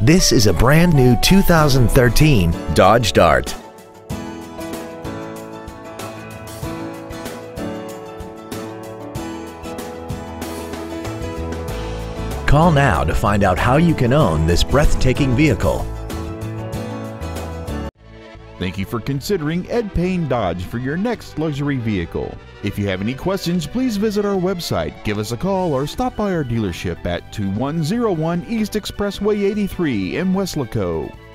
This is a brand new 2013 Dodge Dart. Call now to find out how you can own this breathtaking vehicle. Thank you for considering Ed Payne Dodge for your next luxury vehicle. If you have any questions, please visit our website, give us a call, or stop by our dealership at 2101 East Expressway 83 in Weslaco.